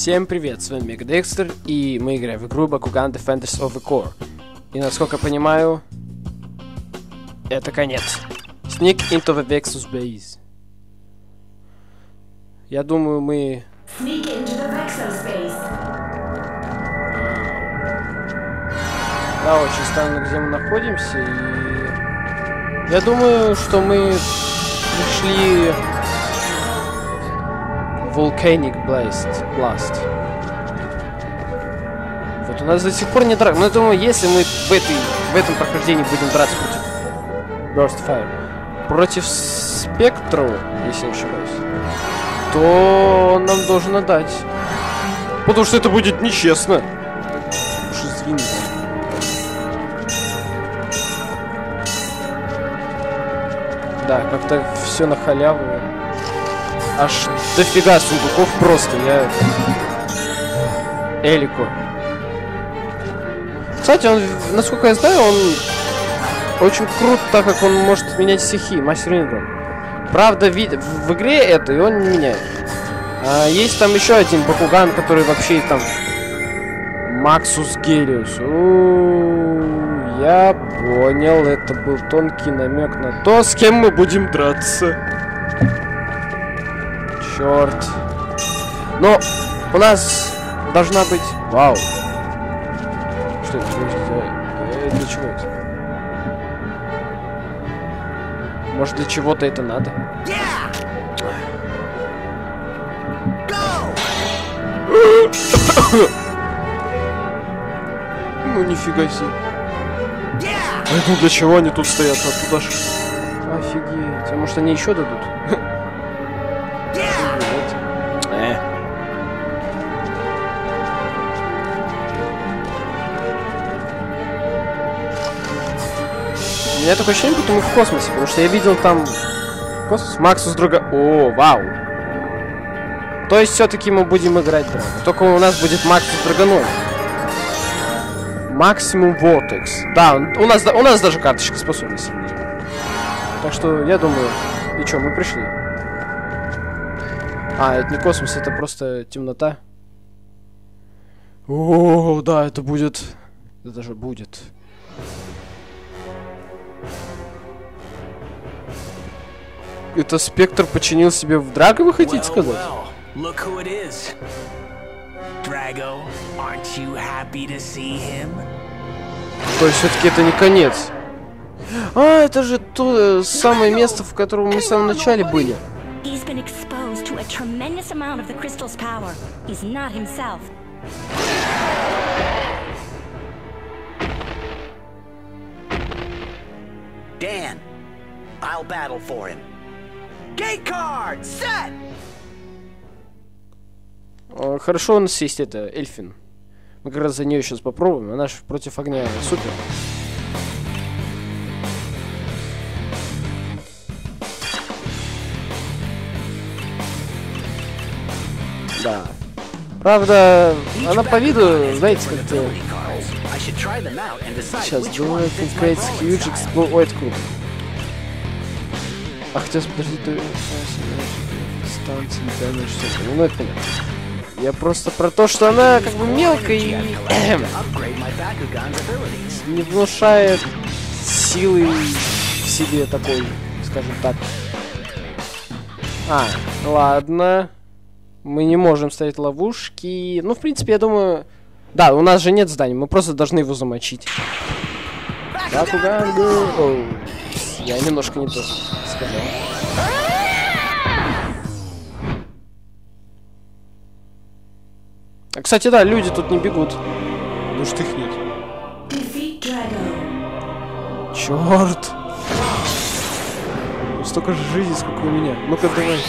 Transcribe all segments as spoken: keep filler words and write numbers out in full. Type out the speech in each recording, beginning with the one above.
Всем привет, с вами Мегадекстер, и мы играем в игру Bakugan Defenders of the Core. И насколько я понимаю, это конец. Sneak into the Vexos base. Я думаю, мы... Sneak into the Vexos base. Да, очень странно, где мы находимся, и... Я думаю, что мы пришли... Volcanic Blast. Blast. Вот у нас до сих пор не драк. Но я думаю, если мы в, этой, в этом прохождении будем драться против Burst Fire, против Spectra, если не ошибаюсь, то он нам должен отдать. Потому что это будет нечестно. Уж извините. Да, как-то все на халяву. Аж дофига сундуков просто, я... Элику. Кстати, он, насколько я знаю, он очень крут, так как он может менять стихи, мастер Инграм. Правда, вид... в игре это, и он не меняет. А есть там еще один Бакуган, который вообще там... Максус Гелиос. У-у-у, я понял, это был тонкий намек на то, с кем мы будем драться. Черт. Но у нас должна быть... Вау. Что это? Может, для чего это? Может, для чего-то это надо? Yeah. Ну, нифига себе. Yeah. А ну, для чего они тут стоят? А туда же... Офигеть. А может, они еще дадут? У меня такое ощущение, будто мы в космосе, потому что я видел там космос. Максус Драга... О, вау. То есть все-таки мы будем играть драгу. Только у нас будет Максус Драгоноид. Максимум Вотекс. Да, он, у, нас, у нас даже карточка способности. Так что, я думаю... И что, мы пришли? А, это не космос, это просто темнота. О, да, это будет... Это же будет... Это Спектр подчинил себе в Драго, вы хотите сказать? То есть все-таки это не конец. А, это же то самое место, в котором мы в самом начале были. Хорошо, у нас есть это, Эльфин. Мы как раз за нее сейчас попробуем. Она же против огня. Супер. Да. Правда, она по виду, знаете, как-то... Сейчас, думаю, это creates huge exploit group. А хотя, подожди, ты... Станция, да, ну что-то. Ну, это понятно. Я просто про то, что она как бы мелкая и... не внушает силы в себе такой, скажем так. А, ладно. Мы не можем ставить ловушки. Ну, в принципе, я думаю... Да, у нас же нет здания, мы просто должны его замочить. Бакуган, гоу. Я немножко не то сказал. А, кстати, да, люди тут не бегут. Ну что их нет. Черт! Столько же жизни, сколько у меня. Ну-ка, давай.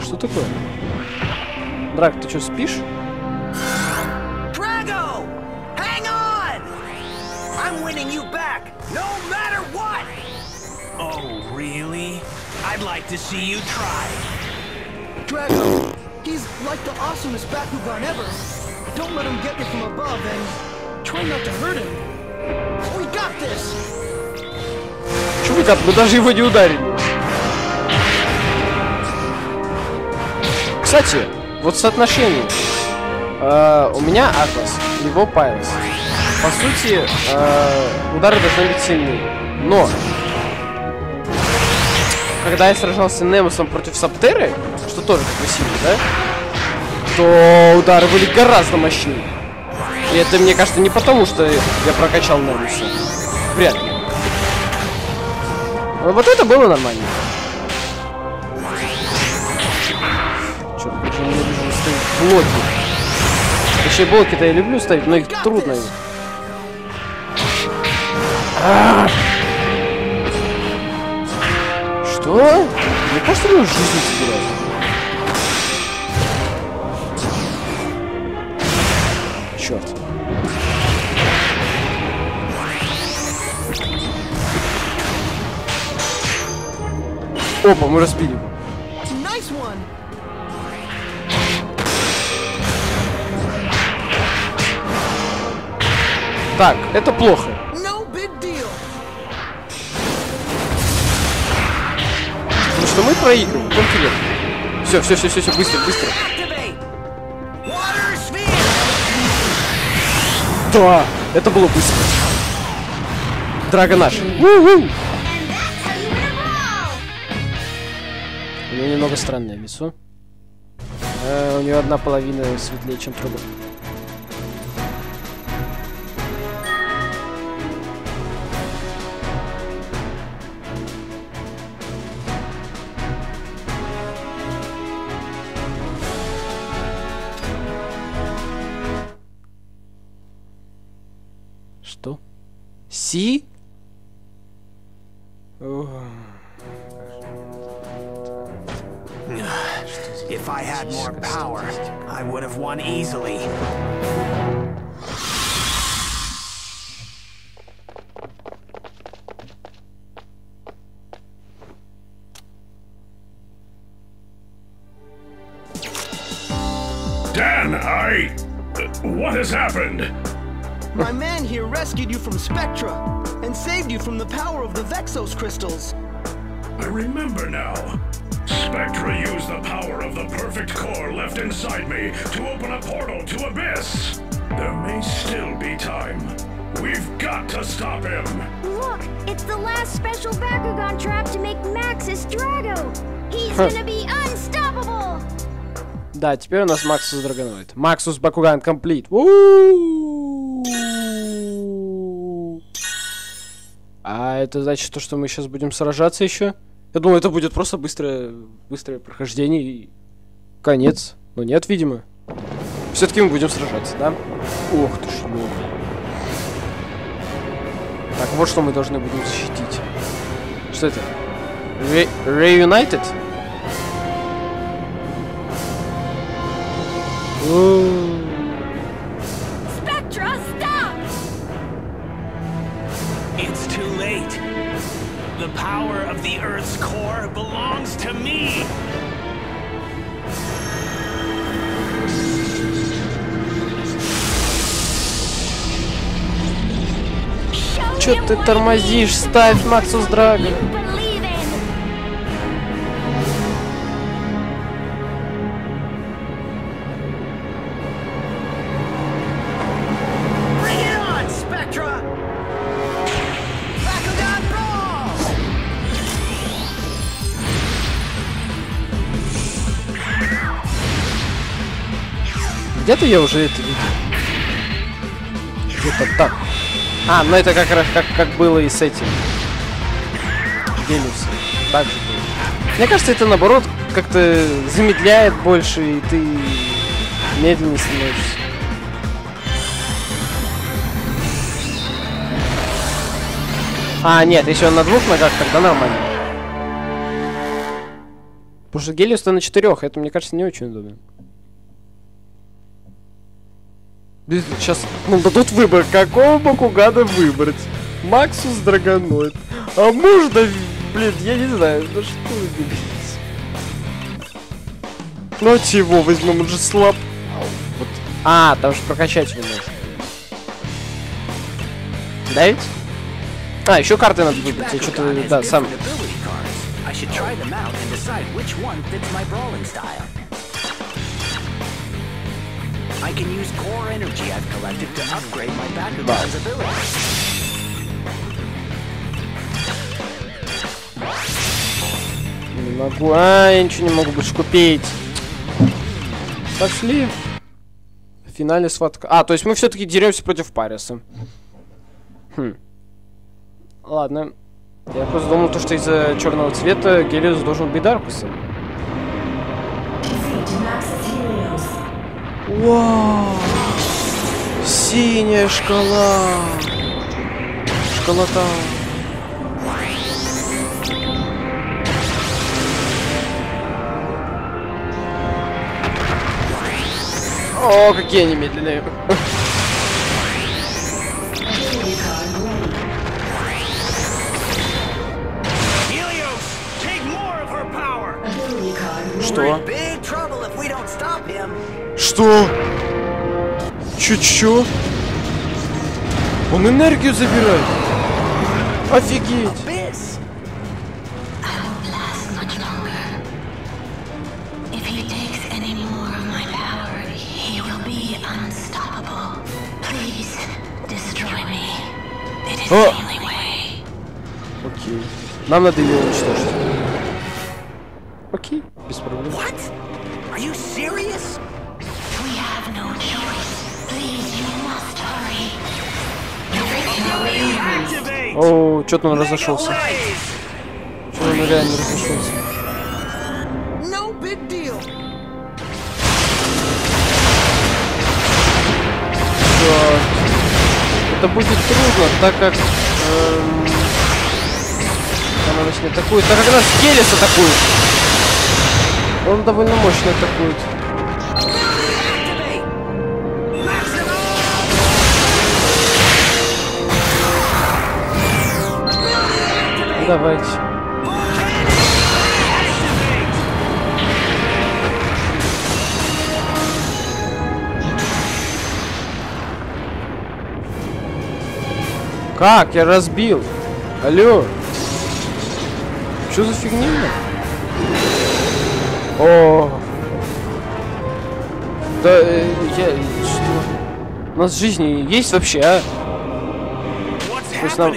Что такое? Драк, ты что, спишь? He's like the awesomest Bakugan ever. Don't let him get you from above and try not to hurt him. We got this. Чувак, мы даже его не ударили. Кстати, вот соотношение. Э, у меня Атлас, его Пайрос. По сути, э, удары должны быть сильнее. Но когда я сражался с Немусом против Саптеры, что тоже как бы сильный, да? То удары были гораздо мощнее. И это, мне кажется, не потому, что я прокачал Немуса. Вряд ли. Но вот это было нормально. Черт, почему я не люблю ставить блоки? Вообще блоки-то я люблю ставить, но их трудно. А-а-а. Что? Мне кажется, мне жизнь собирается. Черт. Опа, мы разбили. Так, это плохо. Потому что мы проигрываем конкретно. Все, все, все, все, все, быстро, быстро. Да, это было быстро. Драгонаж. У нее немного странное лицо. Э, у нее одна половина светлее, чем другая. Что? Си? If I had more power, I would have won easily. Dan, I... What has happened? My man here rescued you from Spectra and saved you from the power of the Vexos crystals. I remember now. Spectra used the power of the perfect core left inside me to open a portal to Abyss. There may still be time. We've got to stop him. Look, it's the last special Bakugan trap to make Maxus Drago. He's gonna be unstoppable. Да, теперь у нас Максус Драгоноид. Максус Бакуган комплит. А это значит то, что мы сейчас будем сражаться еще? Я думаю, это будет просто быстрое, быстрое прохождение и конец. Но нет, видимо. Все-таки мы будем сражаться, да? Ох ты ж, ну. Так, вот что мы должны будем защитить. Что это? Re Reunited? О-о-о. The power of the Earth's core belongs to me. Чё ты тормозишь? Ставь Максус Драго. Где-то я уже это видел. Где-то так. А, ну это как раз как, как было и с этим. Гелиусом. Так же было. Мне кажется, это наоборот как-то замедляет больше, и ты медленнее становишься. А, нет, если он на двух ногах, тогда нормально. Потому что Гелиус-то на четырех, это, мне кажется, не очень удобно. Сейчас нам дадут выбор, какого Бакугана выбрать. Максус Драгоноид. А можно, блин, я не знаю, ну что вы делаете? Ну чего возьмем, он же слаб. Вот. А, там же прокачать его нужно. Да ведь? А, еще карты надо выбрать, я что-то, да, сам. Да. Не могу. А, я ничего не могу больше купить. Пошли. В финале схватка. А, то есть мы все-таки деремся против Париса. Хм. Ладно. Я просто думал, то, что из-за черного цвета Гелиос должен быть Даркусом. Вау! Синяя шкала! Школота! О, какие они медленные! Что? Что? Чё-чё? Он энергию забирает? Офигеть! О! Окей. Нам надо его уничтожить. Окей, без проблем. Оу, что-то он разошелся. Что-то он реально разошелся. Это будет трудно, так как эм, она нас не атакует. Так как нас Гелиос атакует. Он довольно мощно атакует. Давайте. Как? Я разбил. Алло. Что за фигня? О. Да, э, я... Что? У нас в жизни есть вообще, а? То есть нам...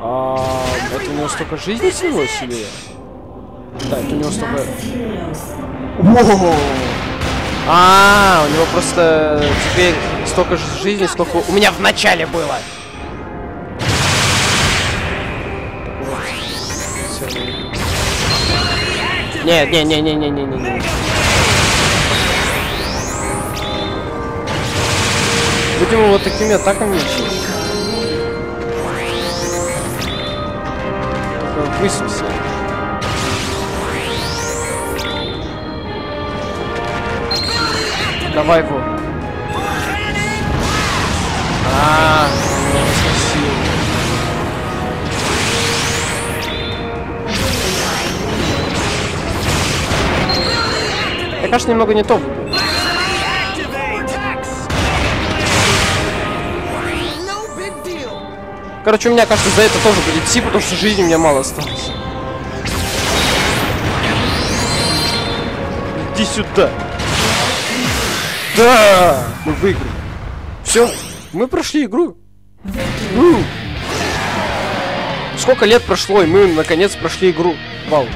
А, это у него столько жизни всего себе. Да, это у него столько... Воу! А, у него просто теперь столько же жизни, сколько у меня в начале было. Нет, не, не, не, не, не, не, не. Будем его вот такими атаками учить. Высунься. Давай его. А, я, конечно, немного не топ. Короче, у меня, кажется, за это тоже будет си, потому что жизни у меня мало осталось. Иди сюда. Да, мы выиграли. Все, мы прошли игру. У. Сколько лет прошло, и мы наконец прошли игру. Вау.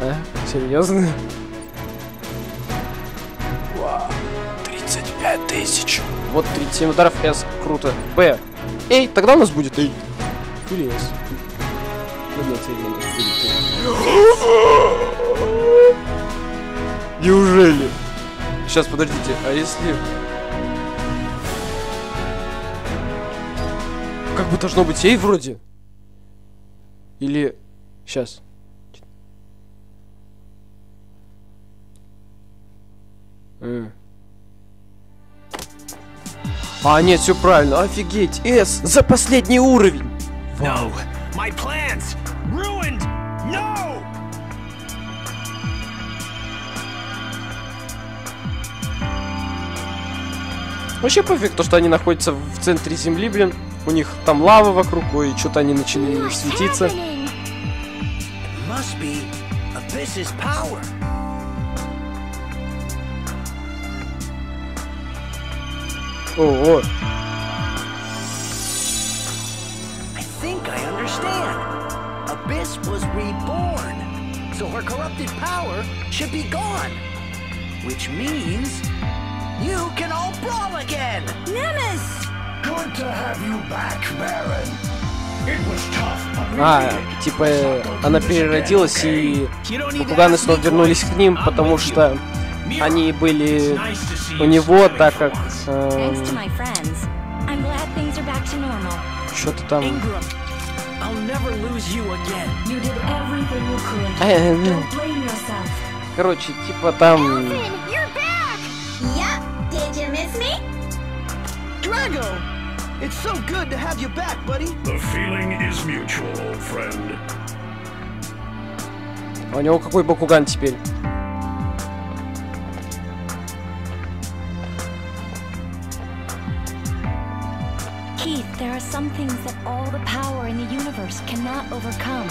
А? Серьезно? тридцать пять тысяч. Вот тридцать семь ударов. С. Круто. Б. Эй, тогда у нас будет Эй. Или С. Неужели? Сейчас, подождите. А если... Как бы должно быть Эй вроде? Или... Сейчас. М. А, нет, все правильно. Офигеть. С за последний уровень. No. My plans ruined. No. Вообще пофиг, то, что они находятся в центре земли, блин. У них там лава вокруг, и что-то они начали светиться. This is power. Ого. I think I understand. Abyss was reborn, so her corrupted power should be gone, which means you can all brawl again. Nemus. Good to have you back, Baron. А, типа, она переродилась, и Бакуганы снова вернулись к ним, потому что они были у него, так как... Э, Что-то там... Короче, типа там... It's so good to have you back, buddy. The feeling is mutual, old friend. А у него какой Бакуган теперь? Keith, there are some things that all the power in the universe cannot overcome.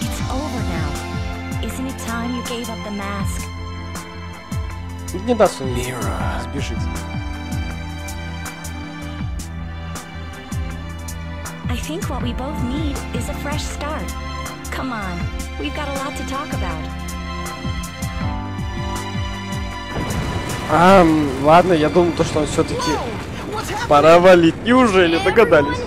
It's over now. Isn't it time you gave up the mask? Не даст он ей сбежит. I think what we both need is a fresh start. Come on, we've got a lot to talk about. А, ладно, я думал, то, что он все-таки пора валить. Неужели догадались?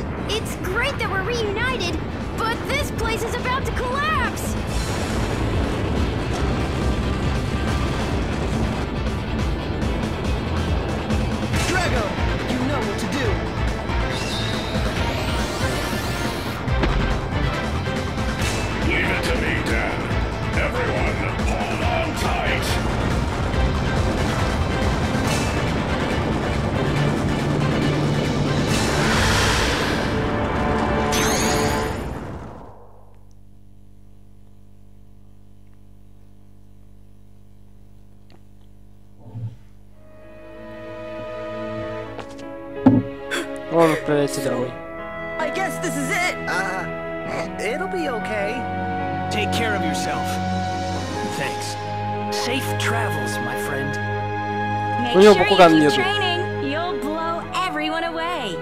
I guess this is it. Uh, it'll be okay. Take care of yourself. Thanks. Safe travels, my friend. Make sure you keep training. You'll blow everyone away.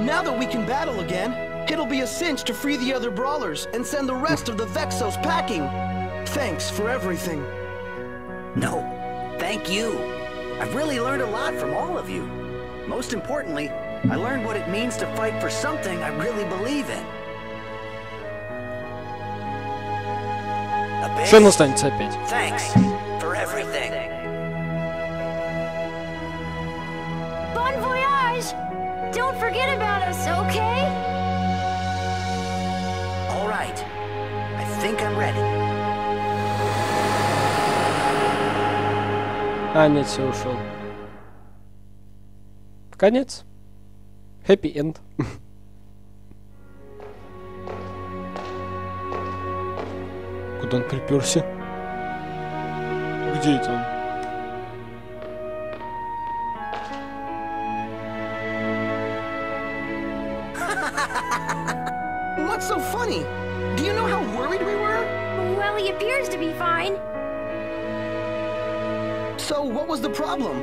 Now that we can battle again, it'll be a cinch to free the other brawlers and send the rest of the Vexos packing. Thanks for everything. No, thank you. I've really learned a lot from all of you. Most importantly, I learned what it means to fight for something I really believe in. Thanks for everything. Bon voyage! Don't forget about us, okay? All right. I think I'm ready. А нет, все ушел. Конец. Happy End. Куда он приперся? Где это он? What's so funny? Do you know how worried we were? Well, he appears to be fine. So what was the problem?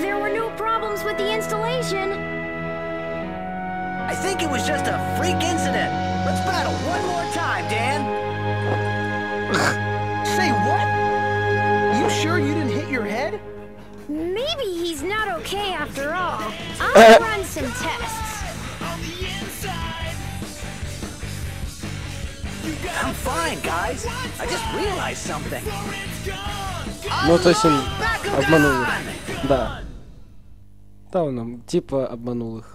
There were no problems with the installation. I think it was just a freak incident. Let's battle one more time, Dan. Say what? You sure you didn't hit your head? Maybe he's not okay after all. I'll run some tests. I'm fine, guys. I just realized something. Ну, то есть он обманул их. Да. Да, он нам типа обманул их.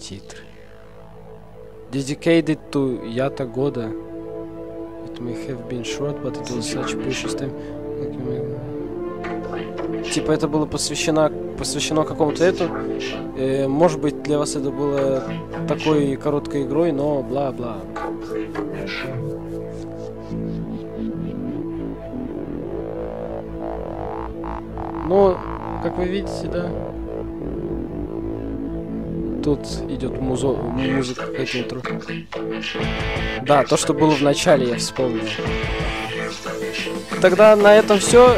Титры. Dedicated to Yata Goda. It may have been short, but it was such precious time. Типа это было посвящено, посвящено какому-то эту. Э, может быть, для вас это было такой короткой игрой, но бла-бла. Но, как вы видите, да. тут идет музо... музыка какая-то интро. Да, то, что было в начале, я вспомнил. Тогда на этом все.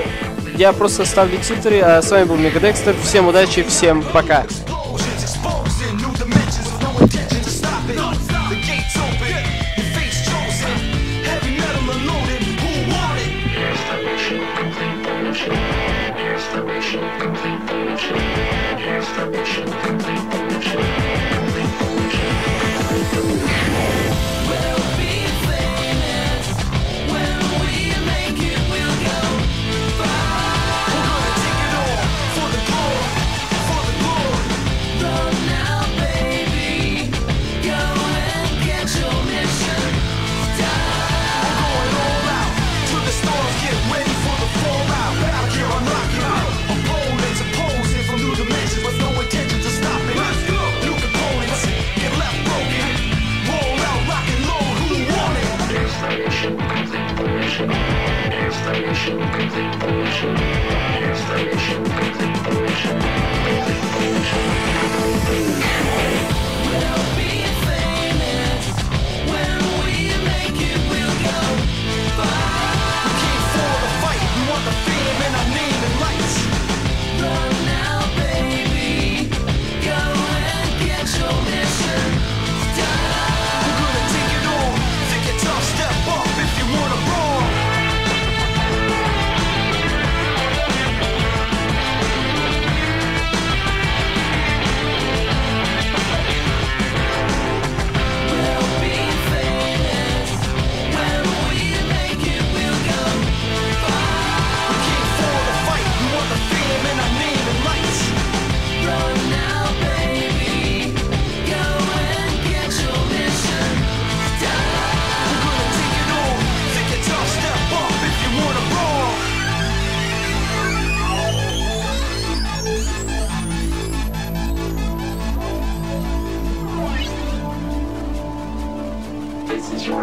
Я просто ставлю титры. А с вами был Мегадекстер. Всем удачи, всем пока. Installation, complete pollution. Installation, complete pollution. Complete pollution. We'll be famous. When we make it, we'll go far. We came for the fight. We want the freedom and our name and lights. Run now, baby. Go and get your mission done. We're gonna take it on. Take a tough step up if you wanna roll.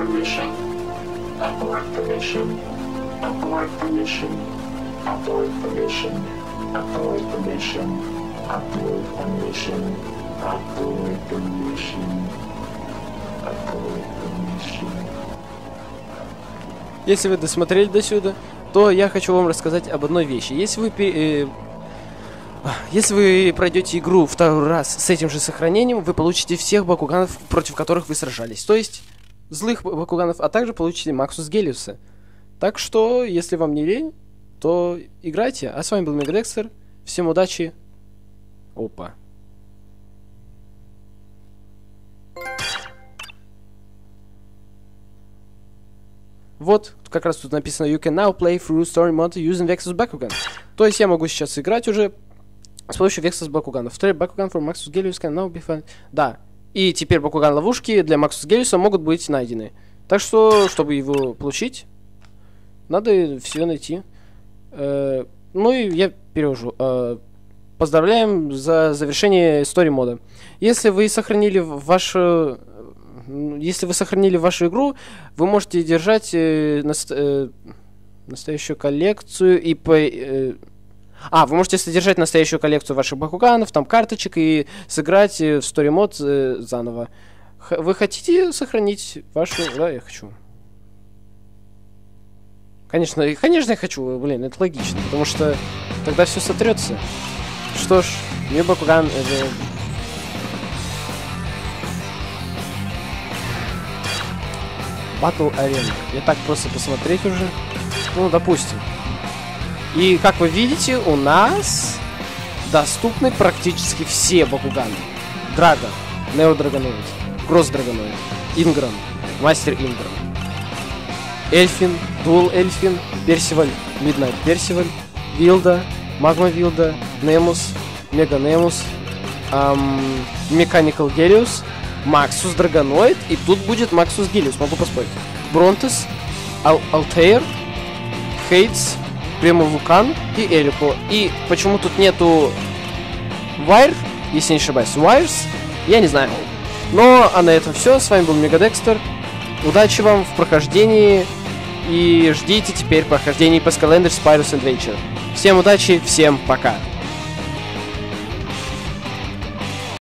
Mission. Abort the mission. Abort the mission. Abort the mission. Abort the mission. Abort the mission. Abort the mission. Abort the mission. Если вы досмотрели до сюда, то я хочу вам рассказать об одной вещи. Если вы э, Если вы пройдете игру второй раз с этим же сохранением, вы получите всех бакуганов, против которых вы сражались. То есть злых бакуганов, а также получите Максус Гелиуса. Так что, если вам не лень, то играйте. А с вами был Мегадекстер. Всем удачи. Опа. Вот, как раз тут написано You can now play through story mode using Vexos Bakugan. То есть я могу сейчас играть уже с помощью Vexos Bakugan. Второй Bakugan for Maxus Gelius can now be found. Да. И теперь бакуган-ловушки для Максуса Гелиоса могут быть найдены. Так что, чтобы его получить, надо все найти. Э, ну и я перевожу. Э, поздравляем за завершение истории мода. Если вы сохранили вашу, если вы сохранили вашу игру, вы можете держать э, наст, э, настоящую коллекцию и по... Э, А, вы можете содержать настоящую коллекцию ваших бакуганов, там карточек, и сыграть в Story Mode э, заново. Х вы хотите сохранить вашу... Да, я хочу. Конечно, конечно, я хочу. Блин, это логично, потому что тогда все сотрется. Что ж, мне бакуган... Это... Battle Arena. Я так просто посмотреть уже. Ну, допустим. И, как вы видите, у нас доступны практически все бакуганы. Драго, Нео Драгоноид, Гросс Драгоноид, Инграм, Мастер Инграм, Эльфин, Дул Эльфин, Персиваль, Миднайт Персиваль, Вилда, Магма Вилда, Немус, Мега Немус, Mechanical Helios, Максус Драгоноид, и тут будет Максус Гиллиус, могу поспорить. Бронтес, Ал Алтейр, Хейтс, Прима Вукан и Элихо. И почему тут нету Вайр, если не ошибаюсь, Вайрс, я не знаю. Но а на этом все. С вами был Мегадекстер. Удачи вам в прохождении. И ждите теперь прохождений Паскалэндер Спайрус Адвенчер. Всем удачи, всем пока.